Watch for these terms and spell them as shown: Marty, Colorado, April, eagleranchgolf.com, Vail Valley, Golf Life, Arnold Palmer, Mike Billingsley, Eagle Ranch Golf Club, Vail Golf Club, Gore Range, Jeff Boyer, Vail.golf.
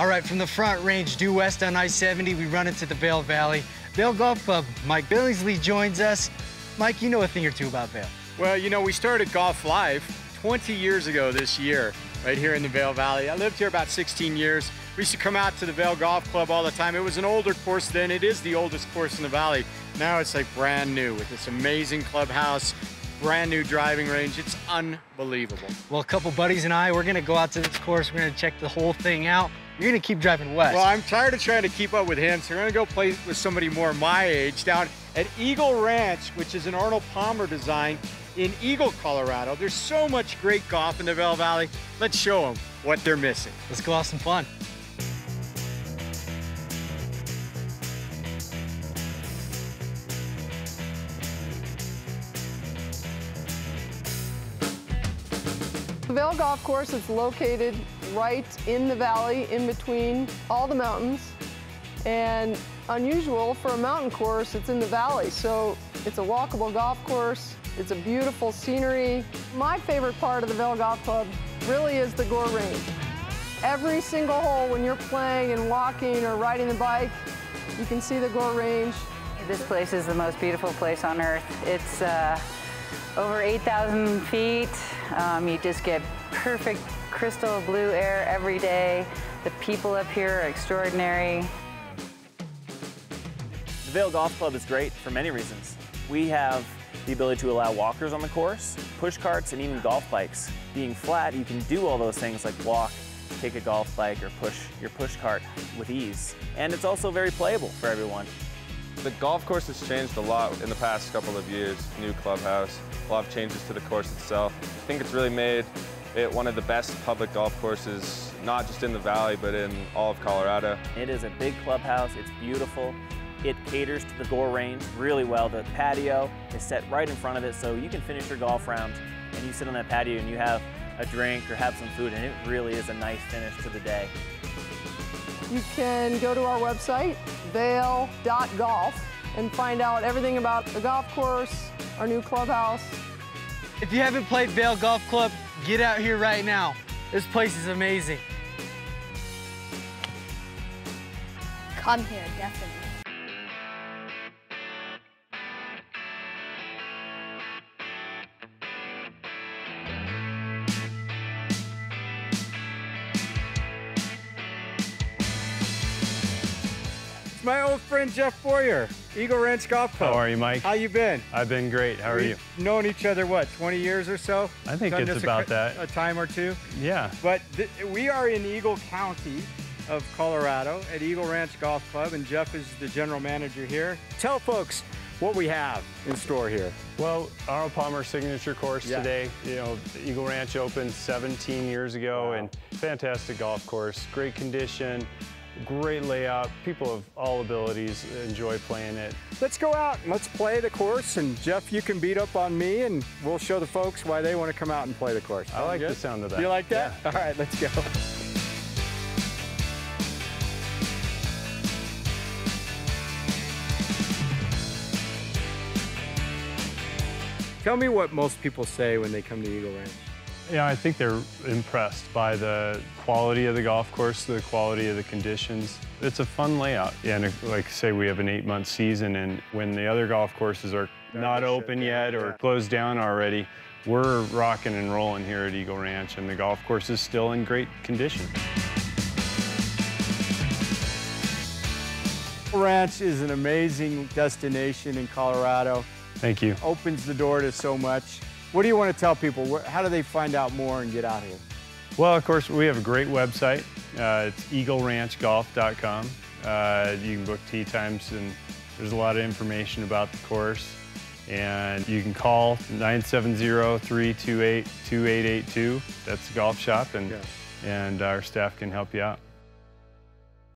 All right, from the Front Range due west on I-70, we run into the Vail Valley. Vail Golf Club, Mike Billingsley joins us. Mike, you know a thing or two about Vail. Well, you know, we started Golf Live 20 years ago this year, right here in the Vail Valley. I lived here about 16 years. We used to come out to the Vail Golf Club all the time. It was an older course then. It is the oldest course in the valley. Now it's like brand new with this amazing clubhouse, brand new driving range. It's unbelievable. Well, a couple buddies and I, we're gonna go out to this course. We're gonna check the whole thing out. You're gonna keep driving west. Well, I'm tired of trying to keep up with him, so we're gonna go play with somebody more my age down at Eagle Ranch, which is an Arnold Palmer design in Eagle, Colorado. There's so much great golf in the Vail Valley. Let's show them what they're missing. Let's go have some fun. The Vail Golf Course is located right in the valley, in between all the mountains, and unusual for a mountain course, it's in the valley, so it's a walkable golf course, it's a beautiful scenery. My favorite part of the Vail Golf Club really is the Gore Range. Every single hole when you're playing and walking or riding the bike, you can see the Gore Range. This place is the most beautiful place on earth. It's over 8,000 feet. You just get perfect crystal blue air every day. The people up here are extraordinary. The Vail Golf Club is great for many reasons. We have the ability to allow walkers on the course, push carts, and even golf bikes. Being flat, you can do all those things like walk, take a golf bike, or push your push cart with ease. And it's also very playable for everyone. The golf course has changed a lot in the past couple of years. New clubhouse, a lot of changes to the course itself. I think it's really made it one of the best public golf courses, not just in the valley, but in all of Colorado. It is a big clubhouse, it's beautiful. It caters to the Gore Range really well. The patio is set right in front of it, so you can finish your golf round and you sit on that patio and you have a drink or have some food, and it really is a nice finish to the day. You can go to our website, Vail.golf, and find out everything about the golf course, our new clubhouse. If you haven't played Vail Golf Club, get out here right now. This place is amazing. Come here, definitely. My old friend Jeff Boyer, Eagle Ranch Golf Club. How are you, Mike? How you been? I've been great. How are you? We've known each other, what, 20 years or so? I think it's about that. A time or two? Yeah. But we are in Eagle County of Colorado at Eagle Ranch Golf Club, and Jeff is the general manager here. Tell folks what we have in store here. Well, Arnold Palmer signature course today. You know, Eagle Ranch opened 17 years ago, wow, and fantastic golf course, great condition. Great layout. People of all abilities enjoy playing it. Let's go out and let's play the course. And Jeff, you can beat up on me, and we'll show the folks why they want to come out and play the course. I like the sound of that. You like that? Yeah. All right, let's go. Tell me what most people say when they come to Eagle Ranch. Yeah, I think they're impressed by the quality of the golf course, the quality of the conditions. It's a fun layout. Yeah, and like I say, we have an 8-month season, and when the other golf courses are not open yet or closed down already, we're rocking and rolling here at Eagle Ranch, and the golf course is still in great condition. Eagle Ranch is an amazing destination in Colorado. Thank you. Opens the door to so much. What do you want to tell people? How do they find out more and get out here? Well, of course, we have a great website. It's eagleranchgolf.com. You can book tee times, and there's a lot of information about the course. And you can call 970-328-2882. That's the golf shop, and our staff can help you out.